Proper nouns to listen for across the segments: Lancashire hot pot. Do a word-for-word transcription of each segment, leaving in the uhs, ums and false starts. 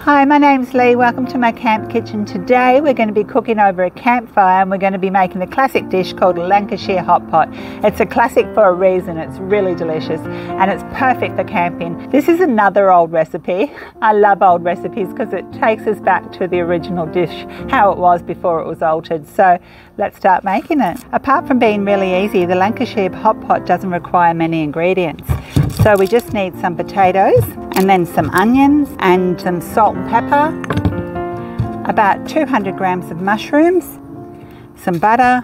Hi, my name's Lee. Welcome to my camp kitchen. Today we're going to be cooking over a campfire and we're going to be making a classic dish called a Lancashire hot pot. It's a classic for a reason. It's really delicious and it's perfect for camping. This is another old recipe. I love old recipes because it takes us back to the original dish, how it was before it was altered. So let's start making it. Apart from being really easy, the Lancashire hot pot doesn't require many ingredients. So we just need some potatoes and then some onions and some salt and pepper, about two hundred grams of mushrooms, some butter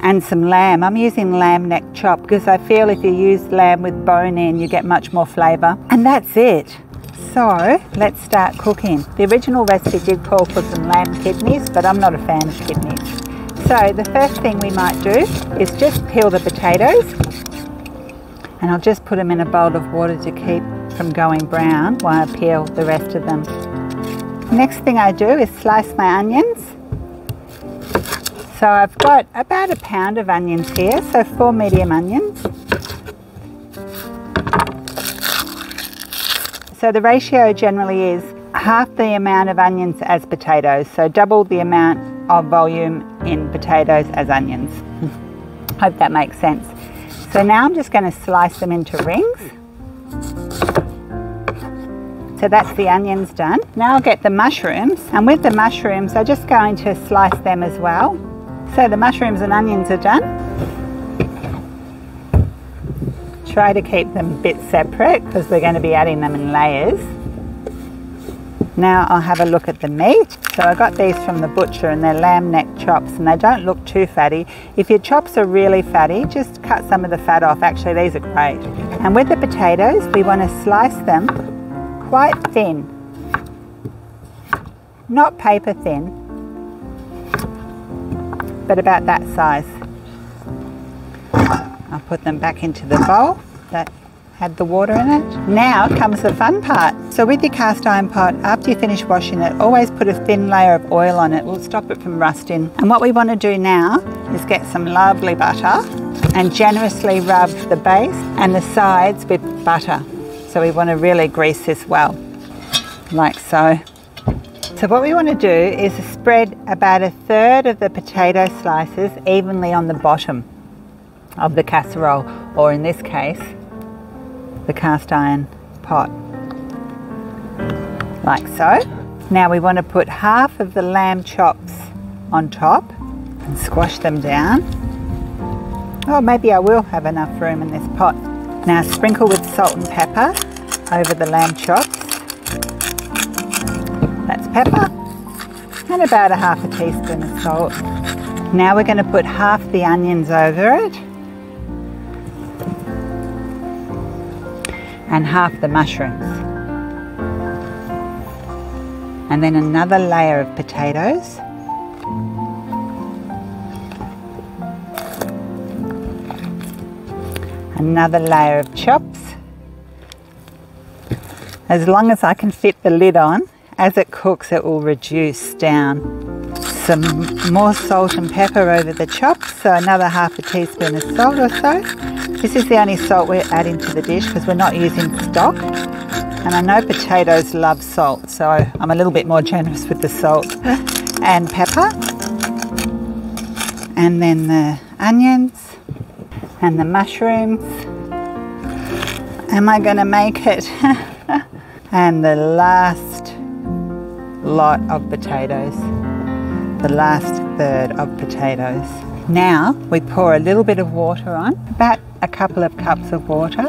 and some lamb. I'm using lamb neck chop because I feel if you use lamb with bone in you get much more flavour. And that's it. So let's start cooking. The original recipe did call for some lamb kidneys, but I'm not a fan of kidneys. So the first thing we might do is just peel the potatoes. And I'll just put them in a bowl of water to keep from going brown while I peel the rest of them. Next thing I do is slice my onions. So I've got about a pound of onions here, so four medium onions. So the ratio generally is half the amount of onions as potatoes, so double the amount of volume in potatoes as onions. Hope that makes sense. So now I'm just going to slice them into rings. So that's the onions done. Now I'll get the mushrooms, and with the mushrooms I'm just going to slice them as well. So the mushrooms and onions are done. Try to keep them a bit separate because we're going to be adding them in layers. Now I'll have a look at the meat. So I got these from the butcher and they're lamb neck chops and they don't look too fatty. If your chops are really fatty, just cut some of the fat off. Actually, these are great. And with the potatoes, we want to slice them quite thin. Not paper thin, but about that size. I'll put them back into the bowl. That had the water in it. Now comes the fun part. So with your cast iron pot, after you finish washing it, always put a thin layer of oil on it. It will stop it from rusting. And what we want to do now is get some lovely butter and generously rub the base and the sides with butter. So we want to really grease this well, like so. So what we want to do is spread about a third of the potato slices evenly on the bottom of the casserole, or in this case, the cast iron pot, like so. Now we want to put half of the lamb chops on top and squash them down. Oh, maybe I will have enough room in this pot. Now sprinkle with salt and pepper over the lamb chops. That's pepper and about a half a teaspoon of salt. Now we're going to put half the onions over it and half the mushrooms. And then another layer of potatoes. Another layer of chops. As long as I can fit the lid on, as it cooks it will reduce down. Some more salt and pepper over the chops, so another half a teaspoon of salt or so. This is the only salt we're adding to the dish because we're not using stock. And I know potatoes love salt, so I'm a little bit more generous with the salt and pepper. And then the onions and the mushrooms. Am I going to make it? And the last lot of potatoes. The last third of potatoes. Now we pour a little bit of water on, about a couple of cups of water.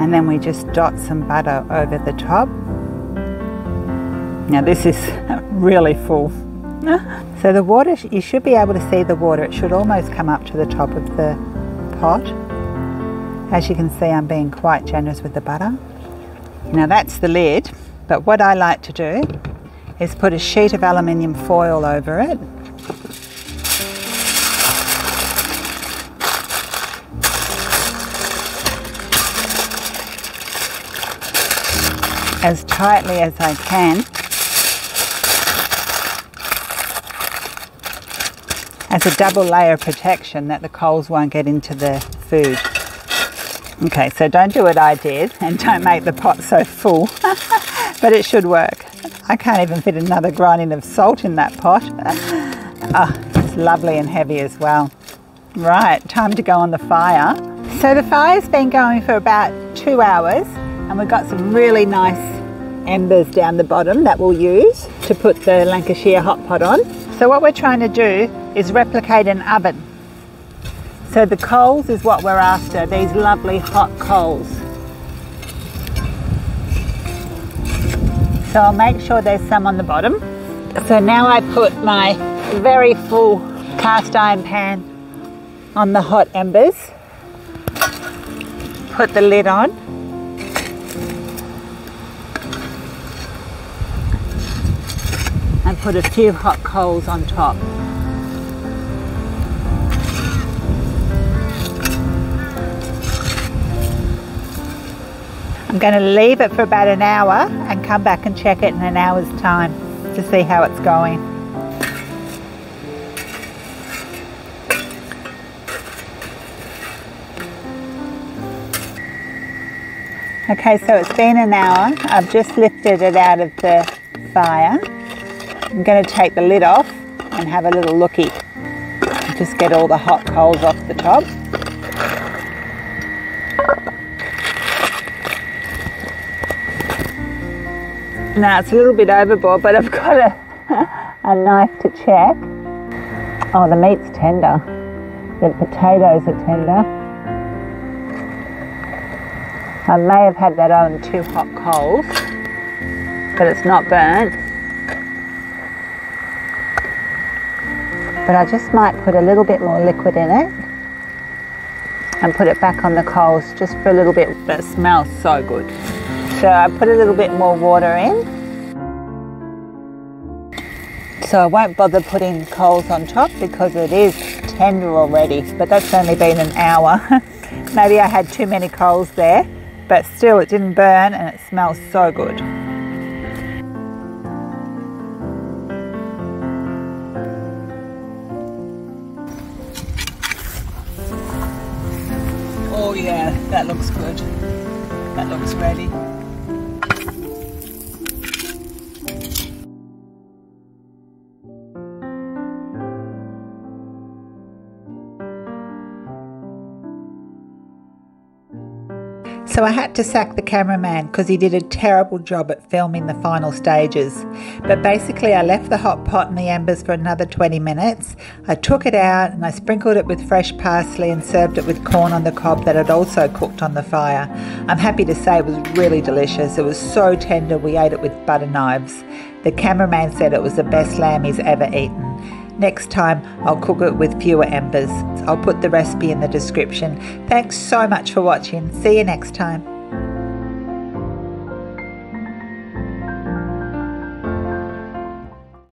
And then we just dot some butter over the top. Now this is really full. So the water, you should be able to see the water. It should almost come up to the top of the pot. As you can see, I'm being quite generous with the butter. Now that's the lid, but what I like to do is put a sheet of aluminium foil over it. As tightly as I can. as a double layer of protection that the coals won't get into the food. Okay, so don't do what I did and don't make the pot so full, but it should work. I can't even fit another grinding of salt in that pot. Oh, it's lovely and heavy as well. Right, time to go on the fire. So the fire's been going for about two hours and we've got some really nice embers down the bottom that we'll use to put the Lancashire hot pot on. So what we're trying to do is replicate an oven. So the coals is what we're after, these lovely hot coals. So I'll make sure there's some on the bottom. So now I put my very full cast iron pan on the hot embers. Put the lid on. And put a few hot coals on top. I'm going to leave it for about an hour and come back and check it in an hour's time to see how it's going. Okay, so it's been an hour. I've just lifted it out of the fire. I'm going to take the lid off and have a little looky. Just get all the hot coals off the top. Now it's a little bit overboard, but I've got a, a knife to check. Oh, the meat's tender. The potatoes are tender. I may have had that on two hot coals, but it's not burnt. But I just might put a little bit more liquid in it and put it back on the coals just for a little bit. But it smells so good. So I put a little bit more water in. So I won't bother putting coals on top because it is tender already, but that's only been an hour. Maybe I had too many coals there, but still it didn't burn and it smells so good. Oh yeah, that looks good. That looks ready. So I had to sack the cameraman because he did a terrible job at filming the final stages. But basically I left the hot pot in the embers for another twenty minutes. I took it out and I sprinkled it with fresh parsley and served it with corn on the cob that I'd also cooked on the fire. I'm happy to say it was really delicious. It was so tender we ate it with butter knives. The cameraman said it was the best lamb he's ever eaten. Next time, I'll cook it with fewer embers. I'll put the recipe in the description. Thanks so much for watching. See you next time.